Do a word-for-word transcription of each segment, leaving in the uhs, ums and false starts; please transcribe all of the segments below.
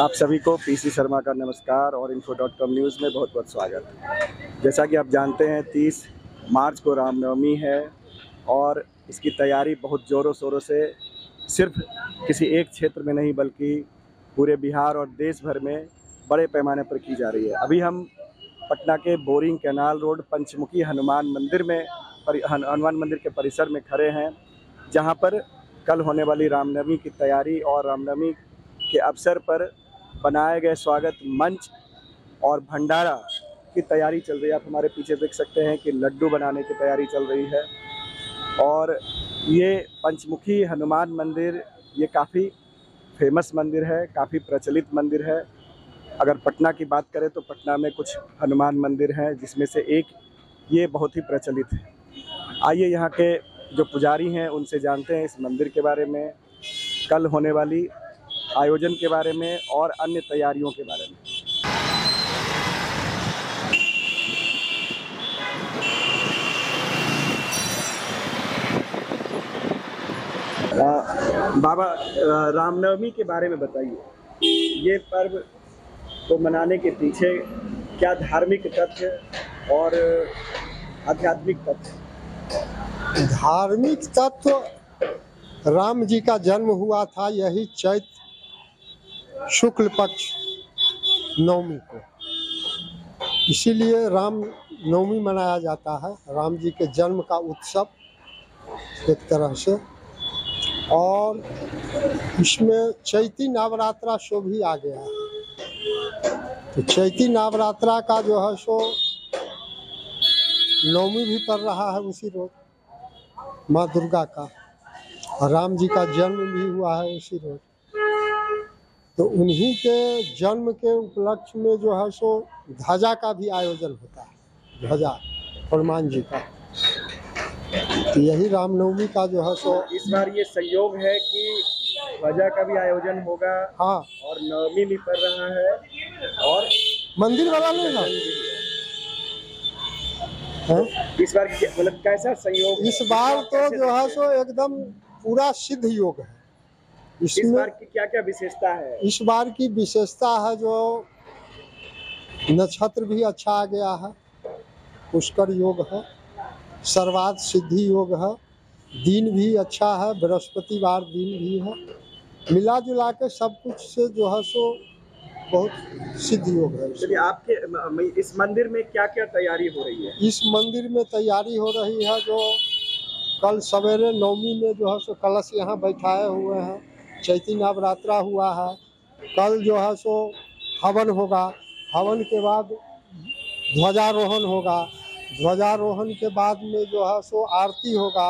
आप सभी को पीसी शर्मा का नमस्कार और इन्फो डॉट कॉम न्यूज़ में बहुत बहुत स्वागत है। जैसा कि आप जानते हैं तीस मार्च को रामनवमी है और इसकी तैयारी बहुत ज़ोरों शोरों से सिर्फ किसी एक क्षेत्र में नहीं बल्कि पूरे बिहार और देश भर में बड़े पैमाने पर की जा रही है। अभी हम पटना के बोरिंग कैनाल रोड पंचमुखी हनुमान मंदिर में हनुमान मंदिर के परिसर में खड़े हैं, जहाँ पर कल होने वाली रामनवमी की तैयारी और रामनवमी के अवसर पर बनाए गए स्वागत मंच और भंडारा की तैयारी चल रही है। आप हमारे पीछे देख सकते हैं कि लड्डू बनाने की तैयारी चल रही है और ये पंचमुखी हनुमान मंदिर ये काफ़ी फेमस मंदिर है, काफ़ी प्रचलित मंदिर है। अगर पटना की बात करें तो पटना में कुछ हनुमान मंदिर हैं जिसमें से एक ये बहुत ही प्रचलित है। आइए यहाँ के जो पुजारी हैं उनसे जानते हैं इस मंदिर के बारे में, कल होने वाली आयोजन के बारे में और अन्य तैयारियों के बारे में। आ, बाबा रामनवमी के बारे में बताइए, ये पर्व को मनाने के पीछे क्या धार्मिक तथ्य और आध्यात्मिक तथ्य? धार्मिक तत्व, राम जी का जन्म हुआ था यही चैत्र शुक्ल पक्ष नवमी को, इसीलिए राम नवमी मनाया जाता है, राम जी के जन्म का उत्सव एक तरह से। और इसमें चैती नवरात्रा शो भी आ गया है, तो चैती नवरात्रा का जो है सो नवमी भी पड़ रहा है उसी रोज, माँ दुर्गा का, और राम जी का जन्म भी हुआ है उसी रोज, तो उन्हीं के जन्म के उपलक्ष्य में जो है सो ध्वजा का भी आयोजन होता है, ध्वजा हनुमान जी का। तो यही रामनवमी का जो है सो इस बार ये संयोग है कि ध्वजा का भी आयोजन होगा, हाँ, और नवमी भी पड़ रहा है और मंदिर बना लेगा। इस बार मतलब कैसा संयोग? इस बार तो जो है सो एकदम पूरा सिद्ध योग है। इस बार की क्या क्या विशेषता है? इस बार की विशेषता है जो नक्षत्र भी अच्छा आ गया है, पुष्कर योग है, सर्वार्थ सिद्धि योग है, दिन भी अच्छा है, बृहस्पतिवार दिन भी है, मिला जुला के सब कुछ से जो है सो बहुत सिद्ध योग है। चलिए, आपके इस मंदिर में क्या क्या तैयारी हो रही है? इस मंदिर में तैयारी हो रही है, जो कल सवेरे नवमी में जो है सो कलश यहाँ बैठाए हुए हैं, चैती नवरात्रा हुआ है, कल जो है सो हवन होगा, हवन के बाद ध्वजारोहण होगा, ध्वजारोहण के बाद में जो है सो आरती होगा,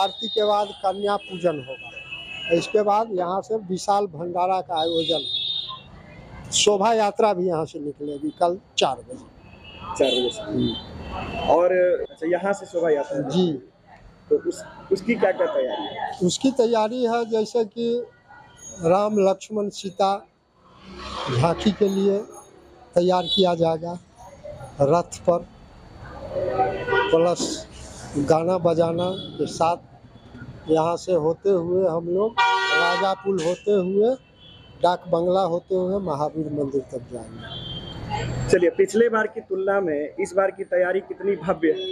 आरती के बाद कन्या पूजन होगा, इसके बाद यहाँ से विशाल भंडारा का आयोजन है, शोभा यात्रा भी यहाँ से निकलेगी कल चार बजे चार बजे और अच्छा यहाँ से शोभा यात्रा जी, तो उस उसकी क्या क्या तैयारी है? उसकी तैयारी है जैसे कि राम लक्ष्मण सीता झांकी के लिए तैयार किया जाएगा, रथ पर प्लस गाना बजाना के साथ यहाँ से होते हुए हम लोग राजा पुल होते हुए डाक बंगला होते हुए महावीर मंदिर तक जाएंगे। चलिए, पिछले बार की तुलना में इस बार की तैयारी कितनी भव्य है?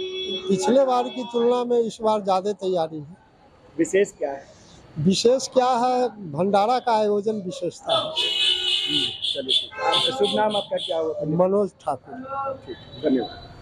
पिछले बार की तुलना में इस बार ज़्यादा तैयारी है। विशेष क्या है? विशेष क्या है, भंडारा का आयोजन विशेषता है। चलिए, शुभ नाम आपका क्या हुआ? मनोज ठाकुर। धन्यवाद।